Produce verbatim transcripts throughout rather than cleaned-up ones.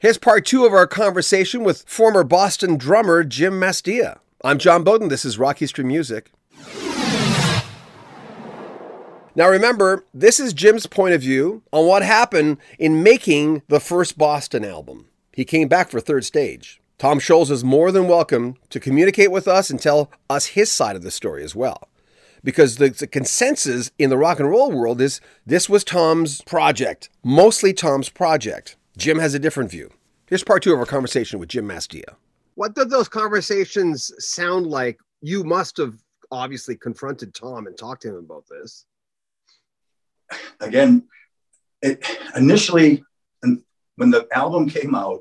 Here's part two of our conversation with former Boston drummer Jim Masdea. I'm John Bowden. This is Rock History Music. Now remember, this is Jim's point of view on what happened in making the first Boston album. He came back for Third Stage. Tom Scholz is more than welcome to communicate with us and tell us his side of the story as well. Because the, the consensus in the rock and roll world is this was Tom's project, mostly Tom's project. Jim has a different view. Here's part two of our conversation with Jim Masdea. What did those conversations sound like? You must have obviously confronted Tom and talked to him about this. Again, it, initially, when the album came out,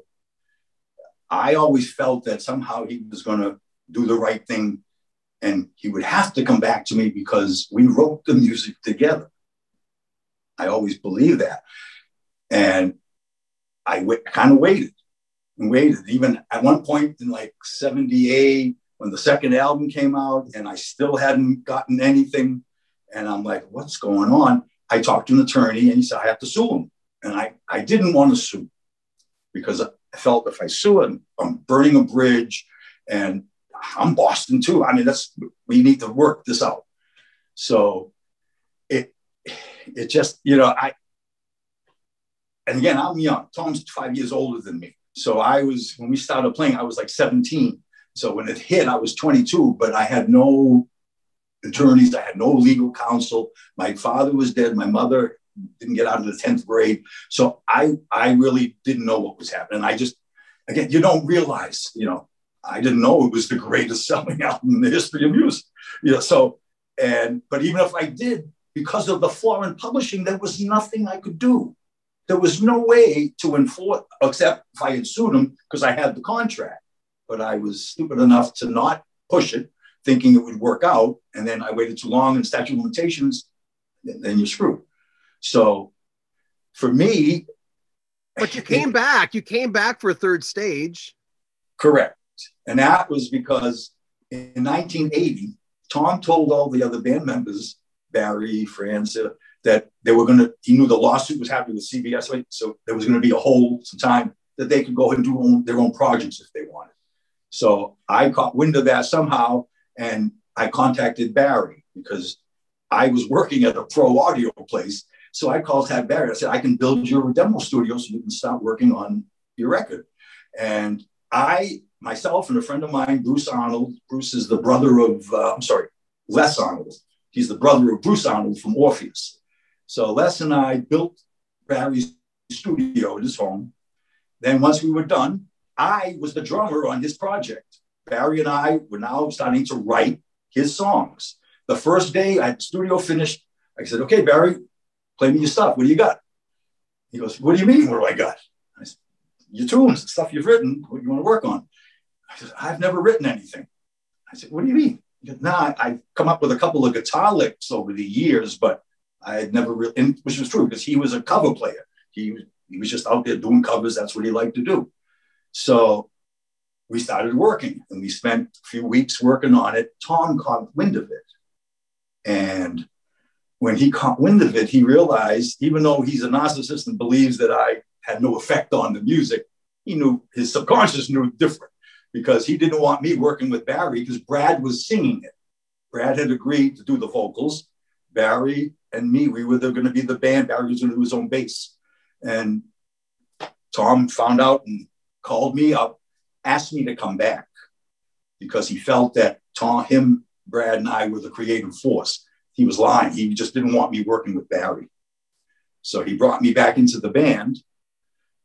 I always felt that somehow he was going to do the right thing and he would have to come back to me because we wrote the music together. I always believed that. And I kind of waited and waited. Even at one point in like seventy-eight, when the second album came out and I still hadn't gotten anything. And I'm like, what's going on? I talked to an attorney and he said, I have to sue him. And I, I didn't want to sue because I felt if I sue him, I'm burning a bridge and I'm Boston too. I mean, that's, we need to work this out. So it, it just, you know, I, and again, I'm young. Tom's five years older than me. So I was, when we started playing, I was like seventeen. So when it hit, I was twenty-two, but I had no attorneys. I had no legal counsel. My father was dead. My mother didn't get out of the tenth grade. So I, I really didn't know what was happening. I just, again, you don't realize, you know, I didn't know it was the greatest selling album in the history of music. You know, so, and, but even if I did, because of the flaw in publishing, there was nothing I could do. There was no way to enforce, except if I had sued him because I had the contract, but I was stupid enough to not push it, thinking it would work out. And then I waited too long and statute of limitations, then you're screwed. So for me. But you came it, back, you came back for a Third Stage. Correct. And that was because in nineteen eighty, Tom told all the other band members, Barry, Francis, that they were going to, he knew the lawsuit was happening with C B S, right? So there was going to be a whole some time that they could go ahead and do own, their own projects if they wanted. So I caught wind of that somehow, and I contacted Barry because I was working at a pro audio place. So I called Tad Barry. I said, I can build your demo studio so you can start working on your record. And I, myself and a friend of mine, Bruce Arnold, Bruce is the brother of, uh, I'm sorry, Les Arnold. He's the brother of Bruce Arnold from Orpheus. So Les and I built Barry's studio at his home. Then once we were done, I was the drummer on his project. Barry and I were now starting to write his songs. The first day I had the studio finished, I said, okay, Barry, play me your stuff. What do you got? He goes, what do you mean, what do I got? I said, your tunes, the stuff you've written, what you want to work on? I said, I've never written anything. I said, what do you mean? He goes, nah, I've come up with a couple of guitar licks over the years, but I had never really, and which was true because he was a cover player. He, he was just out there doing covers. That's what he liked to do. So we started working and we spent a few weeks working on it. Tom caught wind of it. And when he caught wind of it, he realized, even though he's a narcissist and believes that I had no effect on the music, he knew, his subconscious knew different because he didn't want me working with Barry because Brad was singing it. Brad had agreed to do the vocals. Barry and me, we were going to be the band. Barry was going to do his own bass. And Tom found out and called me up, asked me to come back because he felt that Tom, him, Brad, and I were the creative force. He was lying. He just didn't want me working with Barry. So he brought me back into the band.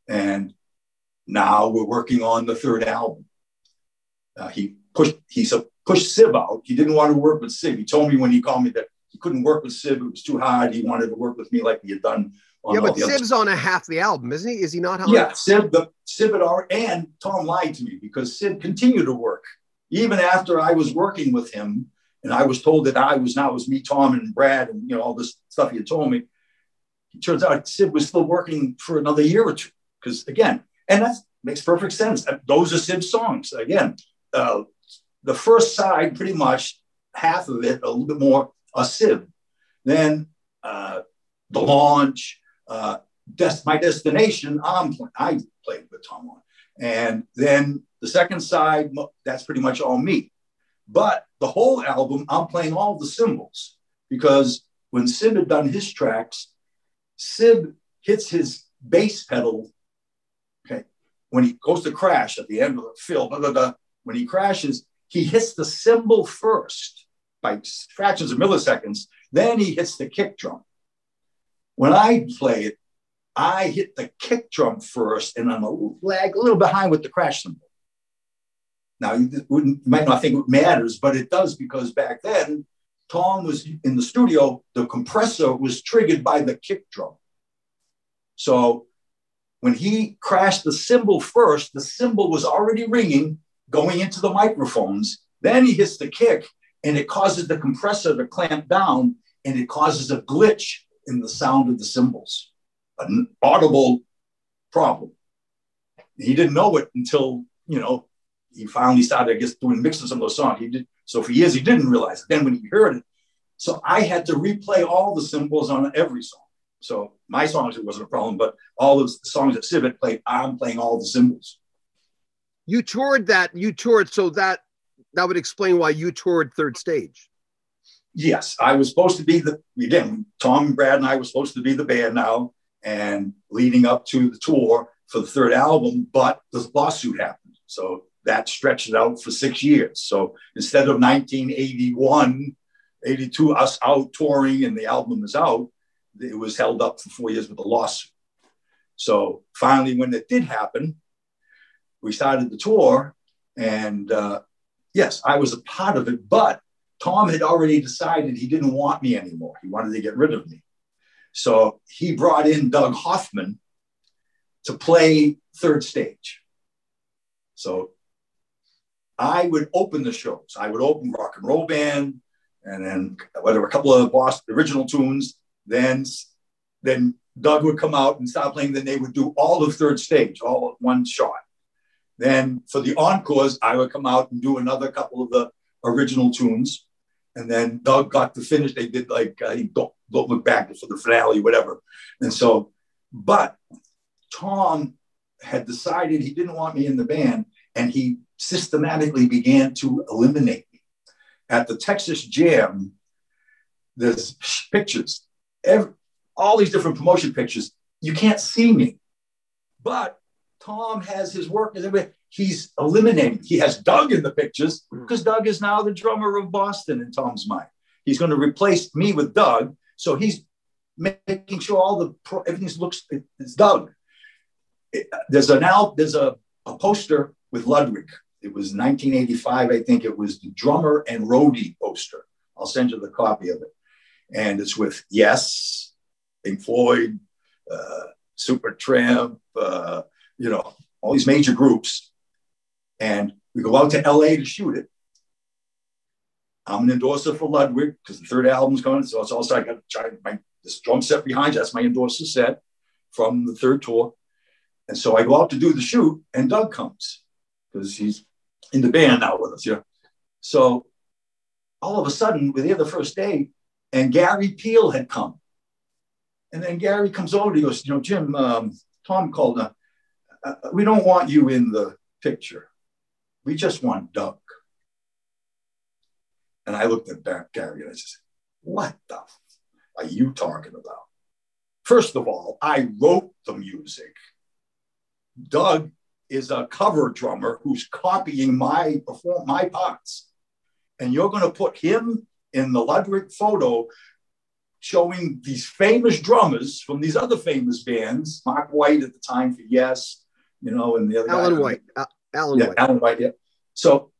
And now we're working on the third album. Uh, he pushed, he pushed Sib out. He didn't want to work with Sib. He told me when he called me that he couldn't work with Sib. It was too hard. He wanted to work with me like he had done on yeah, all but the Sib's on a half the album, isn't he? Is he not? How yeah, Sib, the, Sib had already, and Tom lied to me because Sib continued to work. Even after I was working with him and I was told that I was now, it was me, Tom, and Brad, and you know all this stuff he had told me. It turns out Sib was still working for another year or two because, again, and that makes perfect sense. Those are Sib's songs. Again, uh, the first side, pretty much half of it, a little bit more, a Sib, then uh, The Launch, uh, des my destination on. I played with Tom on. And then the second side, that's pretty much all me. But the whole album, I'm playing all the cymbals, because when Sib had done his tracks, Sib hits his bass pedal, okay, when he goes to crash at the end of the fill, blah, blah, blah, when he crashes, he hits the cymbal first by fractions of milliseconds, then he hits the kick drum. When I play it, I hit the kick drum first, and I'm a little, lag, a little behind with the crash cymbal. Now, you, wouldn't, you might not think it matters, but it does, because back then, Tom was in the studio, the compressor was triggered by the kick drum. So when he crashed the cymbal first, the cymbal was already ringing, going into the microphones. Then he hits the kick, and it causes the compressor to clamp down, and it causes a glitch in the sound of the cymbals, an audible problem. He didn't know it until, you know, he finally started, I guess, doing mixes of some of those songs. He did, so for years, he didn't realize it. Then when he heard it, so I had to replay all the cymbals on every song. So my songs, it wasn't a problem, but all those songs that Sib had played, I'm playing all the cymbals. You toured that, you toured, so that, that would explain why you toured Third Stage. Yes, I was supposed to be the, again, Tom, Brad, and I were supposed to be the band now, and leading up to the tour for the third album, but the lawsuit happened. So that stretched it out for six years. So instead of nineteen eighty-one, eighty-two, us out touring and the album is out, it was held up for four years with a lawsuit. So finally, when it did happen, we started the tour, and uh, yes, I was a part of it, but Tom had already decided he didn't want me anymore. He wanted to get rid of me. So he brought in Doug Hoffman to play Third Stage. So I would open the shows. I would open Rock and Roll Band, and then whatever, a couple of Boston original tunes. Then, then Doug would come out and start playing. Then they would do all of Third Stage, all at one shot. Then for the encores, I would come out and do another couple of the original tunes. And then Doug got to finish. They did like, uh, don't, don't look back for the finale, whatever. And so, but Tom had decided he didn't want me in the band, and he systematically began to eliminate me. At the Texas Jam, there's pictures, every, all these different promotion pictures. You can't see me, but Tom has his work. He's eliminating. He has Doug in the pictures because Doug is now the drummer of Boston in Tom's mind. He's going to replace me with Doug. So he's making sure all the, pro, everything looks, it's Doug. It, there's an out, there's a, a poster with Ludwig. It was nineteen eighty-five, I think. It was the drummer and roadie poster. I'll send you the copy of it. And it's with Yes!, Pink Floyd, uh, Super Tramp, uh, you know, all these major groups. And we go out to L A to shoot it. I'm an endorser for Ludwig because the third album's coming. So it's also, I got my, this drum set behind you. That's my endorser set from the third tour. And so I go out to do the shoot, and Doug comes because he's in the band now with us. Yeah. So all of a sudden, we're there the first day, and Gary Peel had come. And then Gary comes over, he goes, you know, Jim, um, Tom called, uh, uh, we don't want you in the picture. We just want Doug. And I looked at Gary and I said, what the f are you talking about? First of all, I wrote the music. Doug is a cover drummer who's copying my, my parts. And you're going to put him in the Ludwig photo showing these famous drummers from these other famous bands, Mark White at the time for Yes, you know, and the other Alan guy, White. Uh, Alan yeah, White. Alan White, yeah. So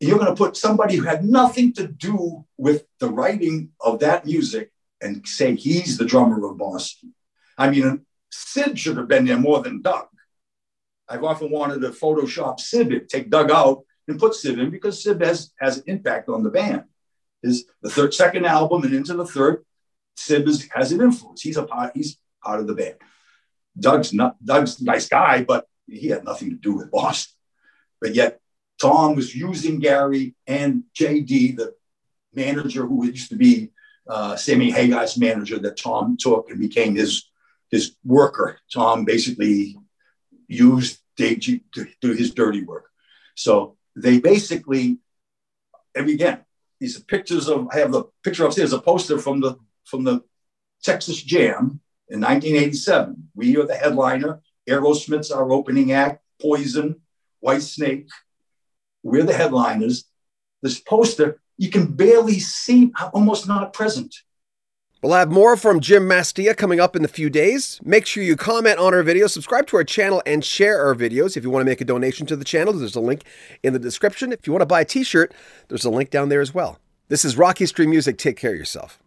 you're going to put somebody who had nothing to do with the writing of that music and say he's the drummer of Boston. I mean, Sib should have been there more than Doug. I've often wanted to Photoshop Sib in, take Doug out and put Sib in, because Sib has, has an impact on the band. His, the third, second album and into the third, Sib is, has an influence. He's a part, he's part of the band. Doug's not, Doug's a nice guy, but he had nothing to do with Boston. But yet Tom was using Gary and J D, the manager who used to be uh, Sammy Hagar's manager that Tom took and became his his worker, Tom, basically used Dave G to do his dirty work. So they basically, every again, these pictures of, I have the picture upstairs, a poster from the, from the Texas Jam in nineteen eighty-seven. We are the headliner. Aerosmith's our opening act. Poison, White Snake. We're the headliners. This poster, you can barely see, almost not present. We'll have more from Jim Masdea coming up in a few days. Make sure you comment on our video, subscribe to our channel, and share our videos. If you want to make a donation to the channel, there's a link in the description. If you want to buy a t-shirt, there's a link down there as well. This is Rock History Music. Take care of yourself.